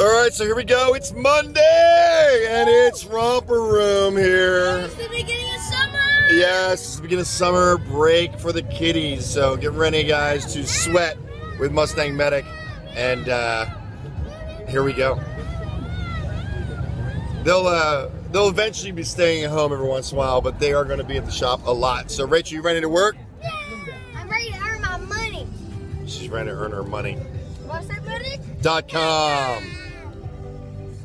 All right, so here we go. It's Monday, and it's romper room here. It's the beginning of summer. Yes, it's the beginning of summer break for the kiddies. So get ready, guys, to sweat with Mustang Medic, and here we go. They'll eventually be staying at home every once in a while, but they are going to be at the shop a lot. So Rachel, you ready to work? Yeah, I'm ready to earn my money. She's ready to earn her money. MustangMedic.com.